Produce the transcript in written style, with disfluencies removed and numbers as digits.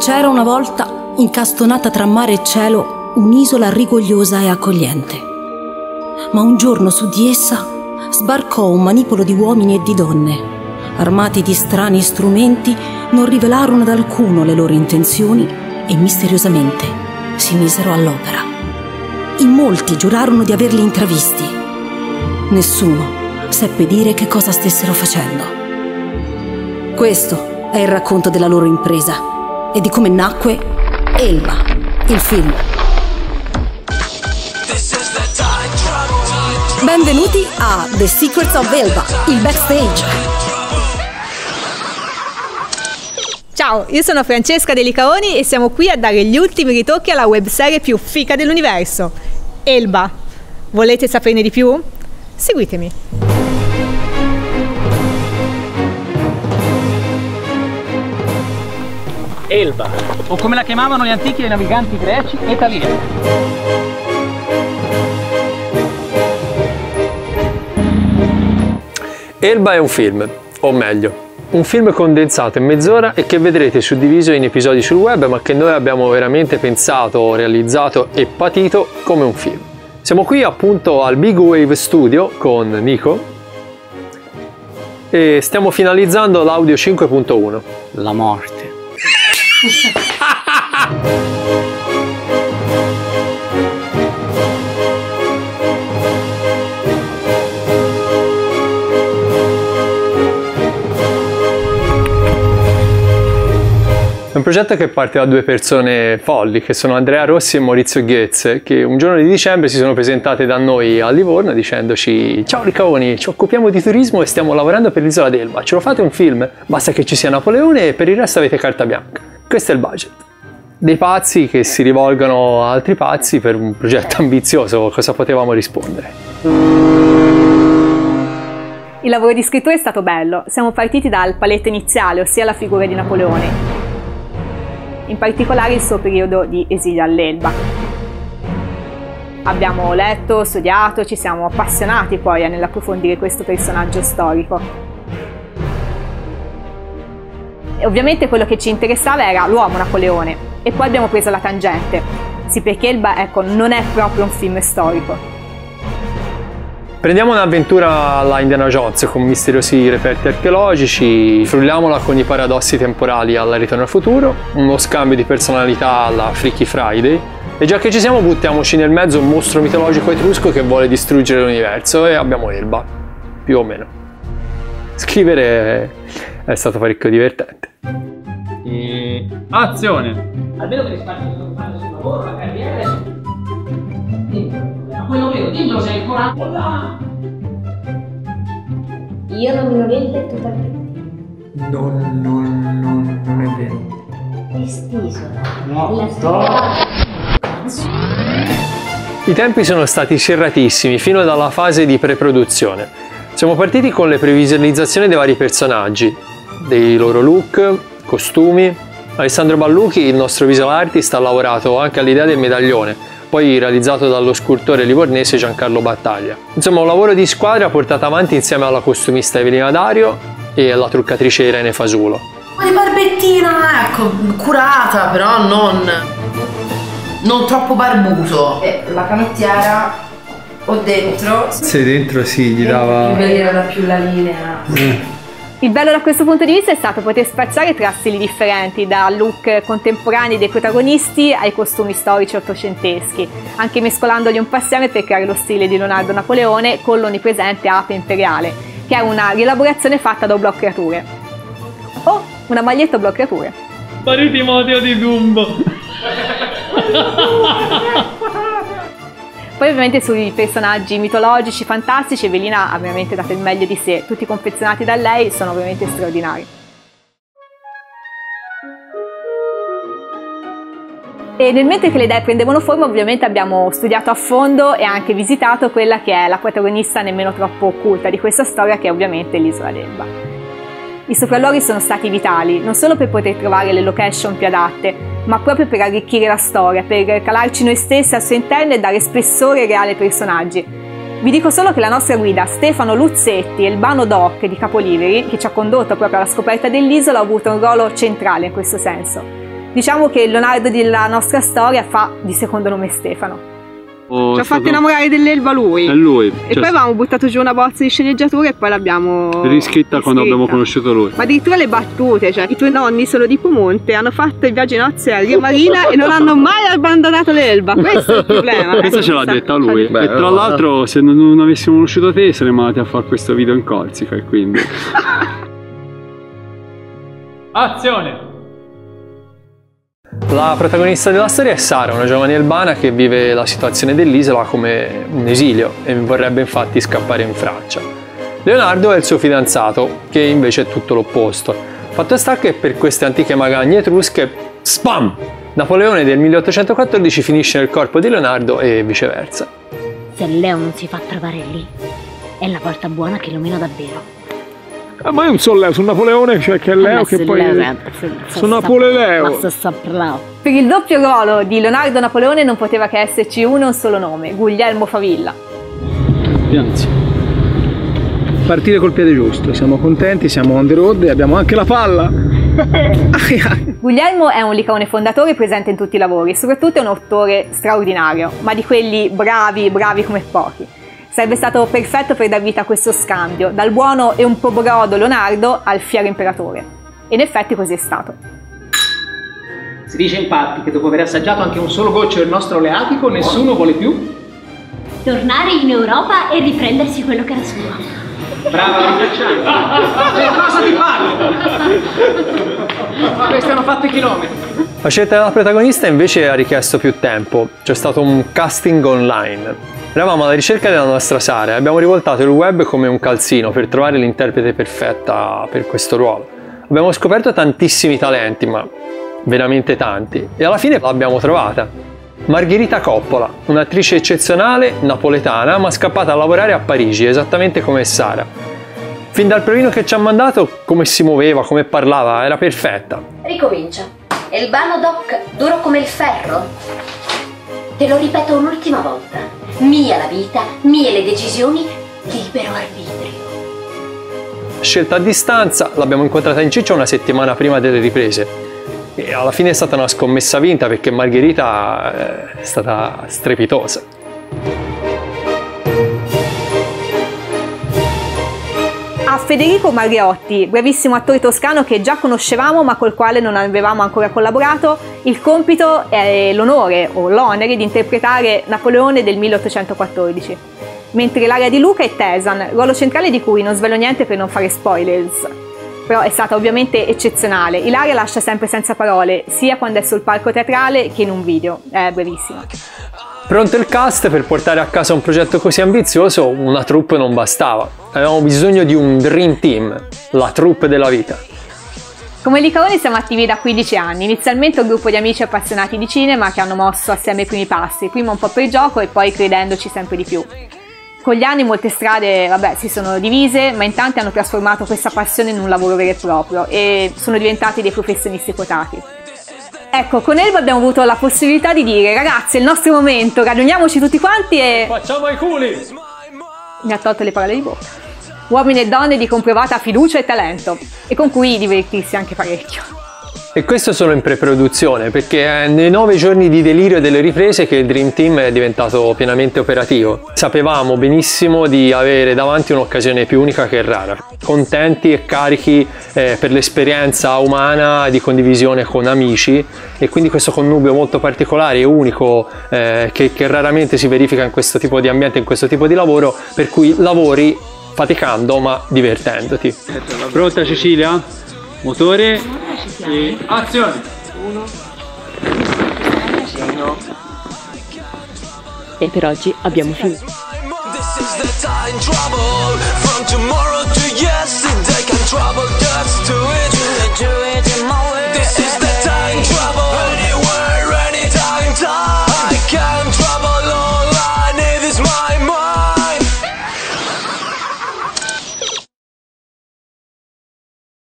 C'era una volta, incastonata tra mare e cielo, un'isola rigogliosa e accogliente. Ma un giorno su di essa sbarcò un manipolo di uomini e di donne. Armati di strani strumenti, non rivelarono ad alcuno le loro intenzioni e misteriosamente si misero all'opera. In molti giurarono di averli intravisti. Nessuno seppe dire che cosa stessero facendo. Questo è il racconto della loro impresa e di come nacque Elba, il film. Benvenuti a The Secrets of Elba, il backstage. Ciao, io sono Francesca De Licaoni e siamo qui a dare gli ultimi ritocchi alla webserie più fica dell'universo, Elba. Volete saperne di più? Seguitemi. Elba, o come la chiamavano gli antichi e i naviganti greci, Etalia. Elba è un film, o meglio, un film condensato in mezz'ora e che vedrete suddiviso in episodi sul web, ma che noi abbiamo veramente pensato, realizzato e patito come un film. Siamo qui appunto al Big Wave Studio con Nico e stiamo finalizzando l'audio 5.1. La morte. È un progetto che parte da due persone folli, che sono Andrea Rossi e Maurizio Ghezze, che un giorno di dicembre si sono presentate da noi a Livorno dicendoci: ciao Licaoni, ci occupiamo di turismo e stiamo lavorando per l'isola d'Elba, ce lo fate un film? Basta che ci sia Napoleone e per il resto avete carta bianca. Questo è il budget. Dei pazzi che si rivolgono a altri pazzi per un progetto ambizioso, cosa potevamo rispondere? Il lavoro di scrittura è stato bello, siamo partiti dal paletto iniziale, ossia la figura di Napoleone. In particolare il suo periodo di esilio all'Elba. Abbiamo letto, studiato, ci siamo appassionati poi nell'approfondire questo personaggio storico. E ovviamente quello che ci interessava era l'uomo Napoleone e poi abbiamo preso la tangente. Sì, perché Elba, ecco, non è proprio un film storico. Prendiamo un'avventura alla Indiana Jones con misteriosi reperti archeologici, frulliamola con i paradossi temporali alla Ritorno al Futuro, uno scambio di personalità alla Freaky Friday e già che ci siamo buttiamoci nel mezzo un mostro mitologico etrusco che vuole distruggere l'universo e abbiamo Elba, più o meno. Scrivere è stato parecchio divertente. E... azione! Almeno che risparmiano sul lavoro, la carriera adesso. Quello vero, dimmelo se hai il coraggio. Io non me lo vedo totalmente. Non è vero. Quest'isola. No, la I tempi sono stati serratissimi fino alla fase di preproduzione. Siamo partiti con le previsualizzazioni dei vari personaggi, dei loro look, costumi. Alessandro Ballucchi, il nostro visual artist, ha lavorato anche all'idea del medaglione, poi realizzato dallo scultore livornese Giancarlo Battaglia. Insomma, un lavoro di squadra portato avanti insieme alla costumista Evelina Dario e alla truccatrice Irene Fasulo. Una barbettina, ecco, curata, però non troppo barbuto. E la canottiera o dentro? Se dentro sì, gli dava... era più la linea. Il bello da questo punto di vista è stato poter spaziare tra stili differenti, da look contemporanei dei protagonisti ai costumi storici ottocenteschi, anche mescolandoli un po' assieme per creare lo stile di Leonardo Napoleone con l'onnipresente Ape Imperiale, che è una rielaborazione fatta da bloccature. O una maglietta bloccature. Pari Timoteo di Dumbo! Poi ovviamente sui personaggi mitologici, fantastici, Evelina ha veramente dato il meglio di sé. Tutti confezionati da lei sono veramente straordinari. E nel mentre che le idee prendevano forma, ovviamente abbiamo studiato a fondo e anche visitato quella che è la protagonista nemmeno troppo occulta di questa storia, che è ovviamente l'isola d'Elba. I sopralluoghi sono stati vitali, non solo per poter trovare le location più adatte, ma proprio per arricchire la storia, per calarci noi stessi al suo interno e dare spessore reale ai personaggi. Vi dico solo che la nostra guida Stefano Luzzetti, elbano doc di Capoliveri, che ci ha condotto proprio alla scoperta dell'isola, ha avuto un ruolo centrale in questo senso. Diciamo che il Leonardo della nostra storia fa di secondo nome Stefano. Ci ha fatto innamorare dell'Elba lui. È lui. E poi avevamo buttato giù una bozza di sceneggiatura e poi l'abbiamo riscritta quando abbiamo conosciuto lui. Ma addirittura le battute, cioè i tuoi nonni sono di Piemonte, hanno fatto il viaggio in Ozia a Rio Marina e non hanno mai abbandonato l'Elba. Questo è il problema. Questa ce l'ha detta lui. Beh, e tra l'altro, se non avessimo conosciuto te, saremmo andati a fare questo video in Corsica e quindi. Azione! La protagonista della storia è Sara, una giovane elbana che vive la situazione dell'isola come un esilio e vorrebbe infatti scappare in Francia. Leonardo è il suo fidanzato, che invece è tutto l'opposto. Fatto sta che per queste antiche magagne etrusche, spam! Napoleone del 1814 finisce nel corpo di Leonardo e viceversa. Se Leo non si fa trovare lì, è la volta buona che lo meno davvero. Ma io non so Leo, sono Napoleone, cioè che è Leo che poi... sono Napole Leo. Per il doppio ruolo di Leonardo Napoleone non poteva che esserci un solo nome, Guglielmo Favilla. Pianzi. Partire col piede giusto, siamo contenti, siamo on the road e abbiamo anche la palla. Guglielmo è un licaone fondatore presente in tutti i lavori, soprattutto è un autore straordinario, ma di quelli bravi come pochi. Sarebbe stato perfetto per dar vita a questo scambio, dal buono e un po' brodo Leonardo al fiero imperatore. E in effetti così è stato. Si dice infatti che dopo aver assaggiato anche un solo goccio del nostro oleatico, nessuno vuole più tornare in Europa e riprendersi quello che era suo. Brava, ringraziante! Ma cosa ti parlo? Questi hanno fatto i chilometri. La scelta della protagonista invece ha richiesto più tempo. C'è stato un casting online. Eravamo alla ricerca della nostra Sara e abbiamo rivoltato il web come un calzino per trovare l'interprete perfetta per questo ruolo. Abbiamo scoperto tantissimi talenti, ma veramente tanti, e alla fine l'abbiamo trovata. Margherita Coppola, un'attrice eccezionale, napoletana, ma scappata a lavorare a Parigi, esattamente come Sara. Fin dal provino che ci ha mandato, come si muoveva, come parlava, era perfetta. Ricomincia. Elbano Doc, duro come il ferro. Te lo ripeto un'ultima volta. Mia la vita, mie le decisioni, libero arbitrio. Scelta a distanza, l'abbiamo incontrata in Ciccio una settimana prima delle riprese e alla fine è stata una scommessa vinta perché Margherita è stata strepitosa. A Federico Mariotti, bravissimo attore toscano che già conoscevamo ma col quale non avevamo ancora collaborato, il compito è l'onore o l'onere di interpretare Napoleone del 1814, mentre l'area di Luca è Tesan, ruolo centrale di cui non svelo niente per non fare spoilers. Però è stata ovviamente eccezionale, Ilaria lascia sempre senza parole, sia quando è sul palco teatrale che in un video, è brevissima. Pronto il cast, per portare a casa un progetto così ambizioso una troupe non bastava, avevamo bisogno di un dream team, la troupe della vita. Come Licaoni siamo attivi da 15 anni, inizialmente un gruppo di amici appassionati di cinema che hanno mosso assieme i primi passi, prima un po' per gioco e poi credendoci sempre di più. Con gli anni molte strade si sono divise, ma in tanti hanno trasformato questa passione in un lavoro vero e proprio e sono diventati dei professionisti quotati. Ecco, con Elba abbiamo avuto la possibilità di dire ragazzi è il nostro momento, raduniamoci tutti quanti e... facciamo i culi! Mi ha tolto le parole di bocca. Uomini e donne di comprovata fiducia e talento, e con cui divertirsi anche parecchio. E questo solo in pre-produzione, perché è nei 9 giorni di delirio e delle riprese che il Dream Team è diventato pienamente operativo. Sapevamo benissimo di avere davanti un'occasione più unica che rara. Contenti e carichi per l'esperienza umana di condivisione con amici, e quindi questo connubio molto particolare e unico che raramente si verifica in questo tipo di ambiente, in questo tipo di lavoro, per cui lavori faticando ma divertendoti. Pronta Cecilia? Motore e azione! 1 E per oggi abbiamo finito.